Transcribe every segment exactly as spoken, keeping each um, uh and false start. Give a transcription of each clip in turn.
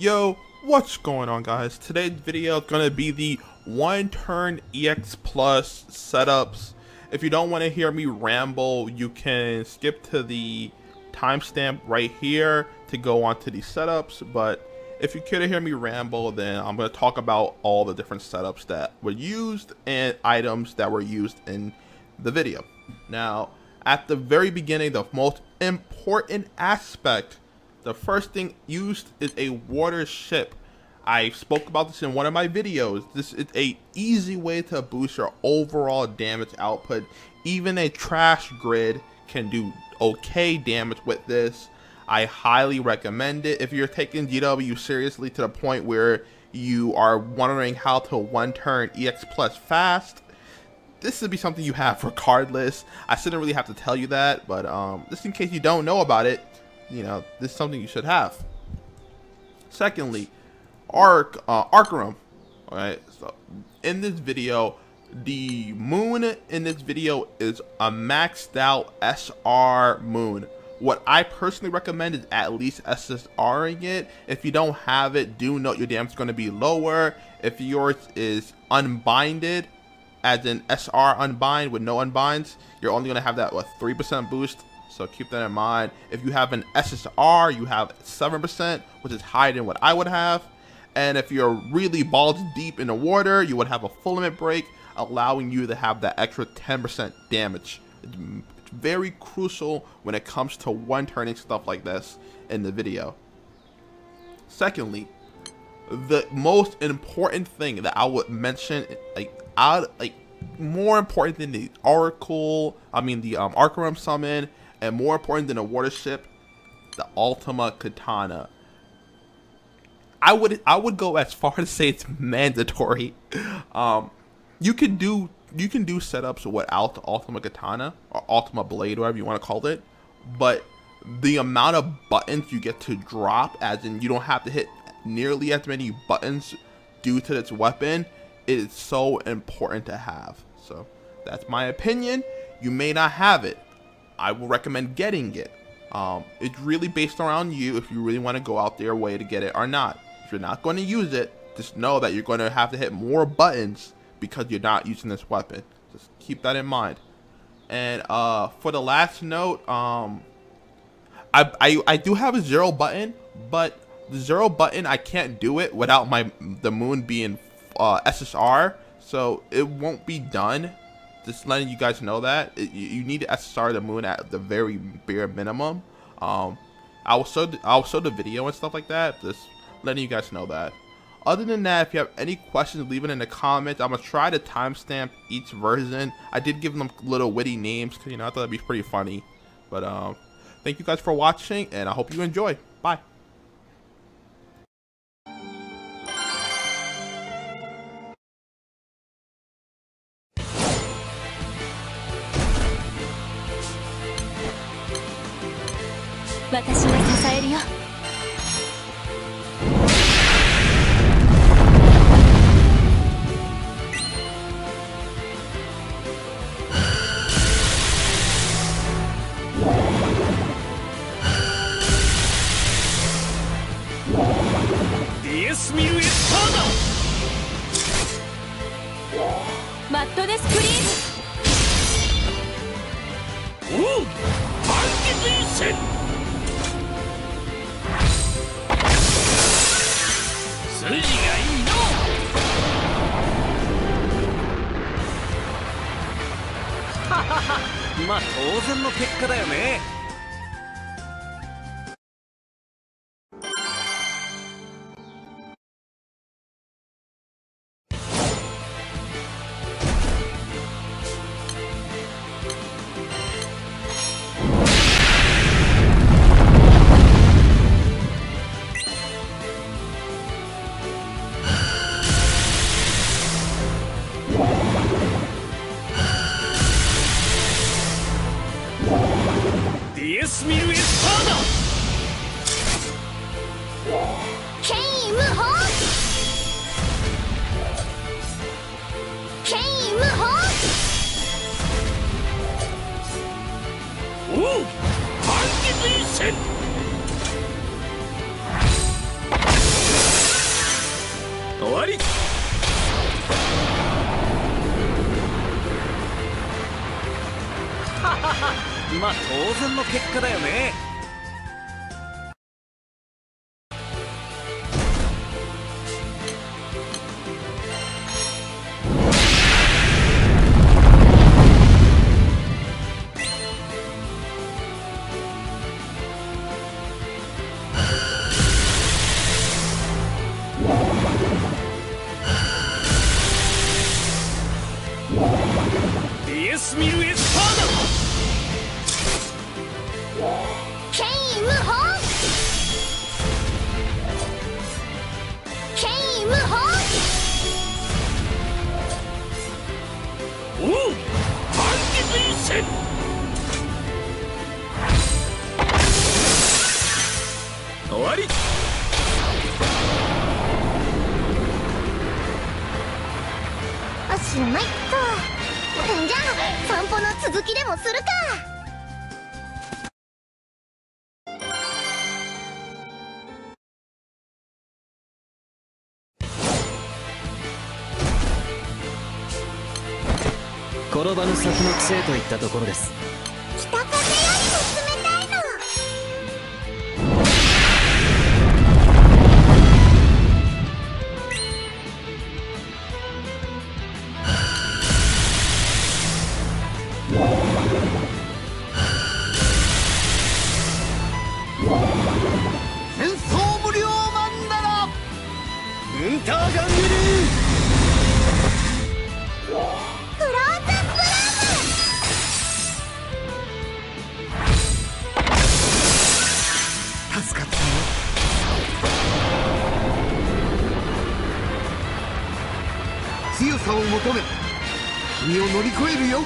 Yo, what's going on, guys? Today's video is going to be the one turn E X plus setups. If you don't want to hear me ramble, you can skip to the timestamp right here to go on to the setups, but if you care to hear me ramble, then I'm going to talk about all the different setups that were used and items that were used in the video. Now, at the very beginning, the most important aspect, the first thing used is a water ship. I spoke about this in one of my videos. This is a easy way to boost your overall damage output. Even a trash grid can do okay damage with this. I highly recommend it. If you're taking D W seriously to the point where you are wondering how to one turn E X plus fast, this would be something you have regardless. I shouldn't really have to tell you that, but um, just in case you don't know about it, you know, this is something you should have. Secondly, Arc, uh, Arcarum. All right, so in this video, the moon in this video is a maxed out S R moon. What I personally recommend is at least S S R-ing it. If you don't have it, do note your damage is going to be lower. If yours is unbinded, as in S R unbind with no unbinds, you're only going to have that, what, three percent boost. So keep that in mind. If you have an S S R, you have seven percent, which is higher than what I would have. And if you're really balls deep in the water, you would have a full limit break, allowing you to have that extra ten percent damage. It's very crucial when it comes to one-turning stuff like this in the video. Secondly, the most important thing that I would mention, like, I like more important than the Oracle, I mean the um, Arcarum summon, and more important than a water ship, the Ultima Katana. I would I would go as far to say it's mandatory. Um, you can do you can do setups without Ultima Katana or Ultima Blade, whatever you want to call it, but the amount of buttons you get to drop, as in you don't have to hit nearly as many buttons due to this weapon, it is so important to have. So that's my opinion. You may not have it. I will recommend getting it. Um, it's really based around you if you really want to go out their way to get it or not. If you're not going to use it, just know that you're going to have to hit more buttons because you're not using this weapon. Just keep that in mind. And uh, for the last note, um, I, I, I do have a zero button, but the zero button, I can't do it without my the moon being uh, S S R, so it won't be done. Just letting you guys know that it, you need to S S R the moon at the very bare minimum. Um, I will show I will show the video and stuff like that. Just letting you guys know that. Other than that, if you have any questions, leave it in the comments. I'm gonna try to timestamp each version. I did give them little witty names because, you know, I thought that'd be pretty funny. But um, thank you guys for watching, and I hope you enjoy. Bye. 終わり。まあ当然の結果だよね。転ばぬ先の知恵といったところです。北風よりも冷たいの。戦争無料マンダラウンターガングルー。 強さを求め、君を乗り越えるよ。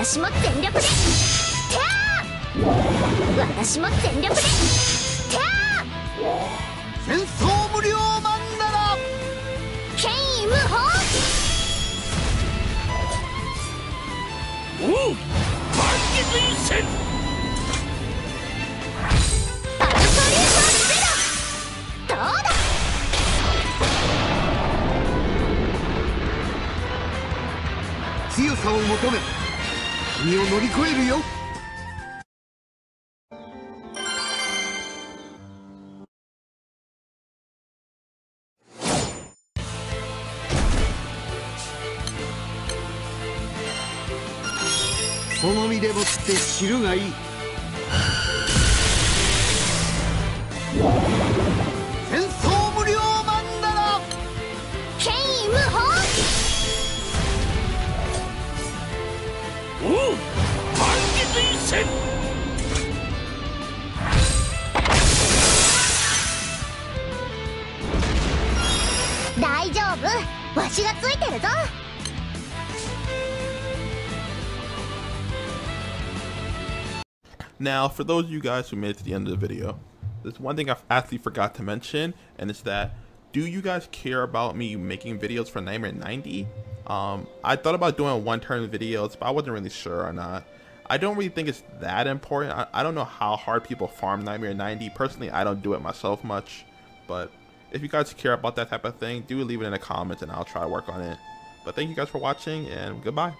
私も全力で、私も全力で、戦争無料マンダラ、権威無法。おう、万血一閃。パルソリューションゼロ。どうだ。 強さを求め、 君を乗り越えるよ。その身でもって知るがいい。戦争無料マンダラ。権威無法。 おう、万血一閃。大丈夫、わしがついてるぞ。Now, for those of you guys who made it to the end of the video, there's one thing I've actually forgot to mention, and it's that do you guys care about me making videos for Nightmare ninety? Um, I thought about doing one-turn videos, but I wasn't really sure or not. I don't really think it's that important. I, I don't know how hard people farm Nightmare ninety. Personally, I don't do it myself much. But if you guys care about that type of thing, do leave it in the comments and I'll try to work on it. But thank you guys for watching and goodbye.